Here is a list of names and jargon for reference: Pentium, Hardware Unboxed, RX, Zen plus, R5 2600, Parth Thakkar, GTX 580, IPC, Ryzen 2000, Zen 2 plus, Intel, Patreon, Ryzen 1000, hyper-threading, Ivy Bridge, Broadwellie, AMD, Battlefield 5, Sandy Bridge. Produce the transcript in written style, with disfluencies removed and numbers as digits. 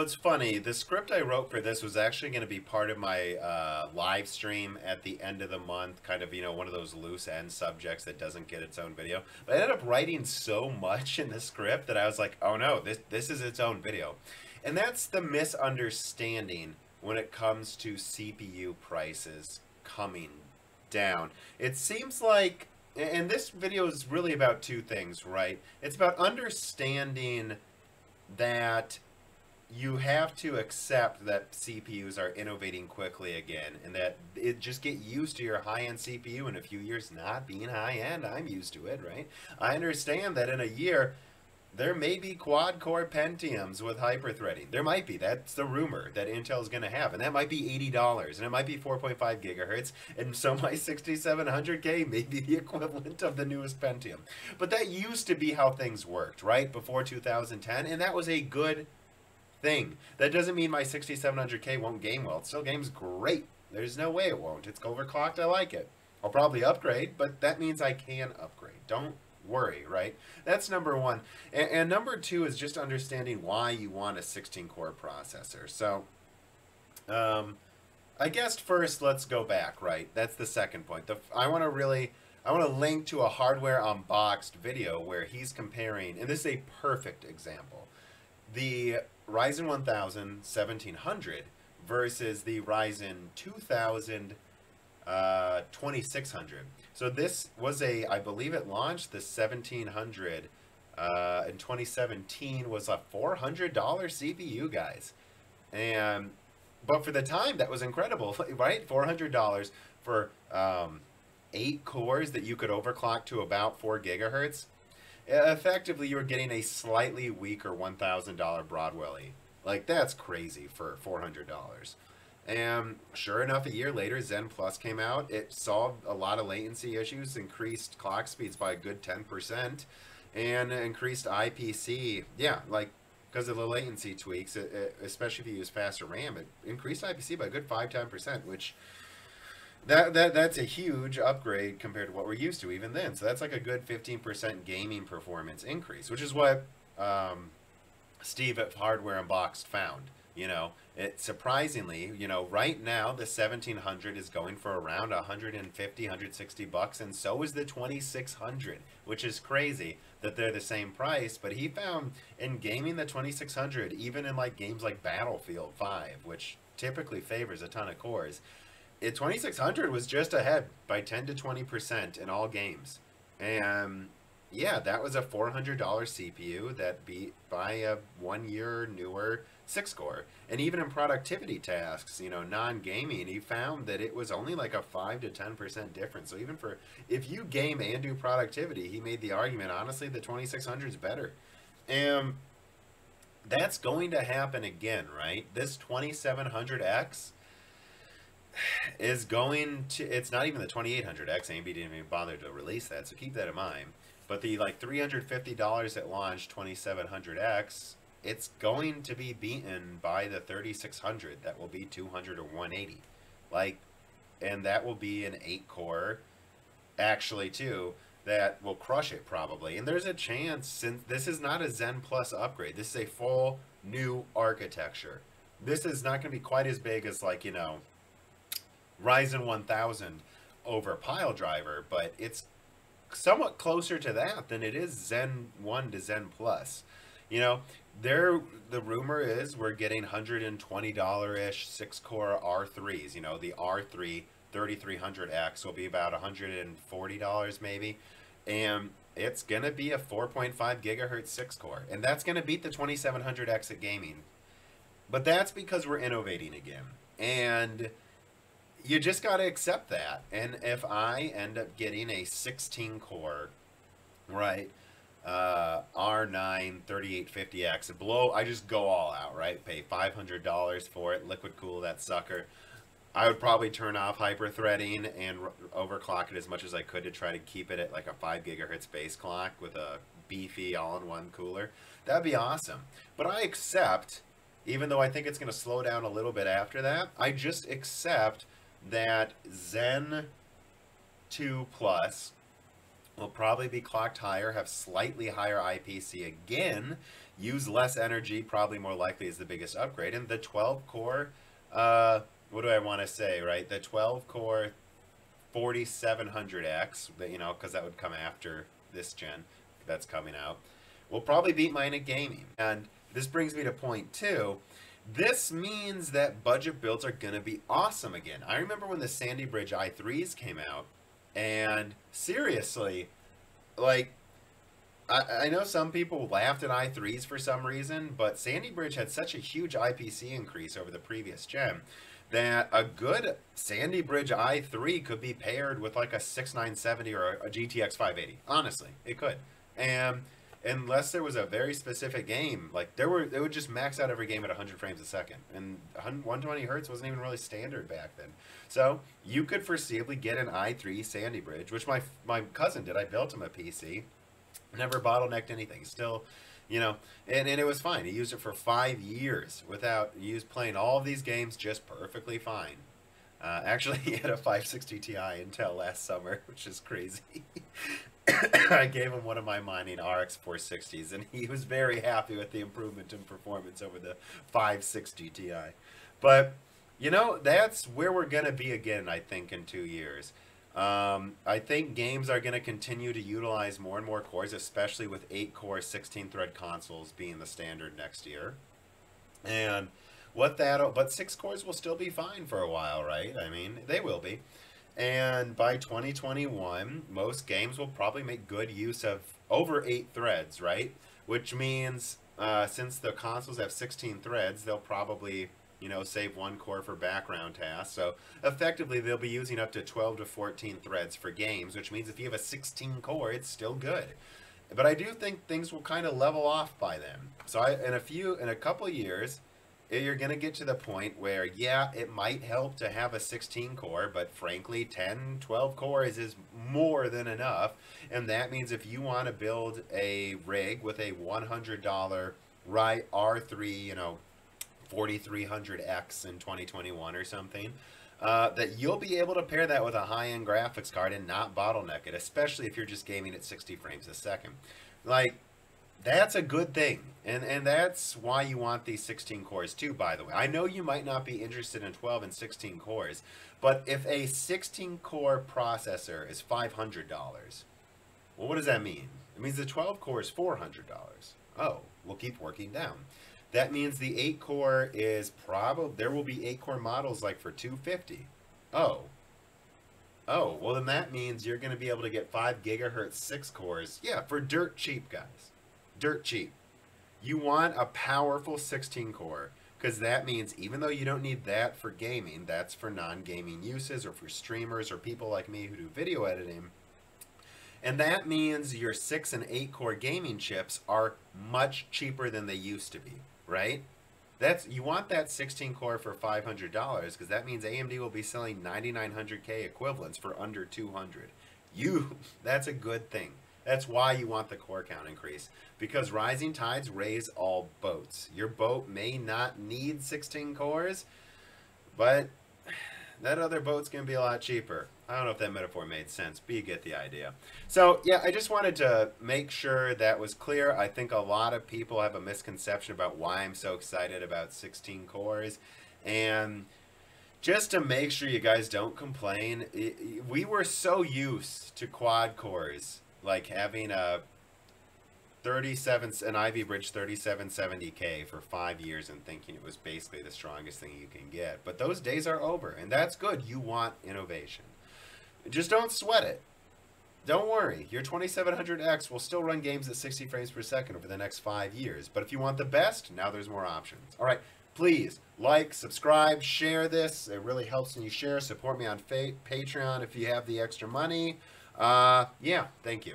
It's funny, the script I wrote for this was actually going to be part of my live stream at the end of the month, kind of, you know, one of those loose end subjects that doesn't get its own video. But I ended up writing so much in the script that I was like, oh no, this is its own video. And that's the misunderstanding when it comes to CPU prices coming down. It seems like, and this video is really about two things, right? It's about understanding that you have to accept that CPUs are innovating quickly again, and that it just get used to your high-end CPU in a few years not being high-end. I'm used to it, right? I understand that in a year, there may be quad-core Pentiums with hyper-threading. There might be. That's the rumor that Intel's going to have, and that might be $80, and it might be 4.5 gigahertz, and so my 6700K may be the equivalent of the newest Pentium. But that used to be how things worked, right, before 2010, and that was a good thing. That doesn't mean my 6700K won't game well. It still games great. There's no way it won't. It's overclocked. I like it. I'll probably upgrade, but that means I can upgrade. Don't worry, right? That's number one. And number two is just understanding why you want a 16-core processor. So, I guess first let's go back, right? That's the second point. I want to link to a Hardware Unboxed video where he's comparing, and this is a perfect example, the Ryzen 1000 1700 versus the Ryzen 2000 2600. So this was a, I believe it launched the 1700 in 2017 was a $400 CPU, guys. And but for the time that was incredible, right? $400 for 8 cores that you could overclock to about 4 gigahertz. Effectively, you're getting a slightly weaker $1,000 Broadwellie. Like, that's crazy for $400. And sure enough, a year later, Zen Plus came out. It solved a lot of latency issues, increased clock speeds by a good 10%, and increased IPC. Yeah, like, because of the latency tweaks, especially if you use faster RAM, it increased IPC by a good 5-10%, which... That's a huge upgrade compared to what we're used to even then. So that's like a good 15% gaming performance increase, which is what Steve at Hardware Unboxed found. You know, it surprisingly, you know, right now the 1700 is going for around 150, 160 bucks, and so is the 2600, which is crazy that they're the same price. But he found in gaming the 2600, even in like games like Battlefield 5, which typically favors a ton of cores, 2600 was just ahead by 10 to 20% in all games. And yeah, that was a $400 CPU that beat by a 1 year newer 6-core. And even in productivity tasks, you know, non-gaming, he found that it was only like a 5 to 10% difference. So even for, if you game and do productivity, he made the argument, honestly, the 2600 is better. And that's going to happen again, right? This 2700X, is going to, it's not even the 2800X. AMD didn't even bother to release that, so keep that in mind. But the like $350 at launch 2700X, it's going to be beaten by the 3600. That will be 200 or 180, like, and that will be an 8-core, actually too. That will crush it probably. And there's a chance, since this is not a Zen Plus upgrade, this is a full new architecture. This is not going to be quite as big as, like, you know, Ryzen 1000 over Pile Driver, but it's somewhat closer to that than it is Zen 1 to Zen Plus. You know, there, the rumor is we're getting $120-ish 6-core R3s. You know, the R3 3300X will be about $140 maybe, and it's going to be a 4.5 gigahertz 6-core, and that's going to beat the 2700X at gaming. But that's because we're innovating again, and you just got to accept that. And if I end up getting a 16-core, right, R9 3850X, I just go all out, right? Pay $500 for it, liquid cool that sucker. I would probably turn off hyper-threading and overclock it as much as I could to try to keep it at like a 5 gigahertz base clock with a beefy all-in-one cooler. That'd be awesome. But I accept, even though I think it's going to slow down a little bit after that, I just accept that Zen 2 Plus will probably be clocked higher, have slightly higher IPC again, use less energy, probably more likely is the biggest upgrade. And the 12-core, what do I want to say, right? The 12-core 4700X, you know, because that would come after this gen that's coming out, will probably beat mine at gaming. And this brings me to point two. This means that budget builds are going to be awesome again. I remember when the Sandy Bridge i3s came out, and seriously, like, I know some people laughed at i3s for some reason, but Sandy Bridge had such a huge IPC increase over the previous gen that a good Sandy Bridge i3 could be paired with like a 6970 or a GTX 580. Honestly, it could. And unless there was a very specific game, like it would just max out every game at 100 frames a second. And 120 hertz wasn't even really standard back then. So you could foreseeably get an i3 Sandy Bridge, which my cousin did. I built him a PC, never bottlenecked anything. Still, you know, and it was fine. He used it for 5 years without playing all of these games just perfectly fine. Actually, he had a 560 Ti Intel last summer, which is crazy. I gave him one of my mining RX 460s, and he was very happy with the improvement in performance over the 560 Ti. But, you know, that's where we're going to be again, I think, in 2 years. I think games are going to continue to utilize more and more cores, especially with 8-core, 16-thread consoles being the standard next year. And but 6 cores will still be fine for a while, right? I mean, they will be. And by 2021, most games will probably make good use of over 8 threads, right? Which means since the consoles have 16 threads, they'll probably, you know, save 1 core for background tasks. So effectively, they'll be using up to 12 to 14 threads for games, which means if you have a 16 core, it's still good. But I do think things will kind of level off by then. So in a couple years, you're going to get to the point where, yeah, it might help to have a 16 core, but frankly, 10, 12 cores is more than enough. And that means if you want to build a rig with a $100 R3, you know, 4300X in 2021 or something, that you'll be able to pair that with a high-end graphics card and not bottleneck it, especially if you're just gaming at 60 frames a second. Like, that's a good thing, and that's why you want these 16 cores too, by the way. I know you might not be interested in 12 and 16 cores, but if a 16-core processor is $500, well, what does that mean? It means the 12-core is $400. Oh, we'll keep working down. That means the 8-core is probably, there will be 8-core models like for $250. Oh, well, then that means you're going to be able to get 5 gigahertz 6 cores, yeah, for dirt cheap, guys. Dirt cheap. You want a powerful 16-core, because that means even though you don't need that for gaming, that's for non-gaming uses or for streamers or people like me who do video editing. And that means your 6 and 8-core gaming chips are much cheaper than they used to be, right? You want that 16-core for $500, because that means AMD will be selling 9900K equivalents for under $200. That's a good thing. That's why you want the core count increase, because rising tides raise all boats. Your boat may not need 16 cores, but that other boat's going to be a lot cheaper. I don't know if that metaphor made sense, but you get the idea. So, yeah, I just wanted to make sure that was clear. I think a lot of people have a misconception about why I'm so excited about 16 cores, and just to make sure you guys don't complain, we were so used to quad cores, like having a an Ivy Bridge 3770K for 5 years and thinking it was basically the strongest thing you can get. But those days are over, and that's good. You want innovation. Just don't sweat it. Don't worry. Your 2700X will still run games at 60 frames per second over the next 5 years. But if you want the best, now there's more options. All right, please like, subscribe, share this. It really helps when you share. Support me on Patreon if you have the extra money. Yeah, thank you.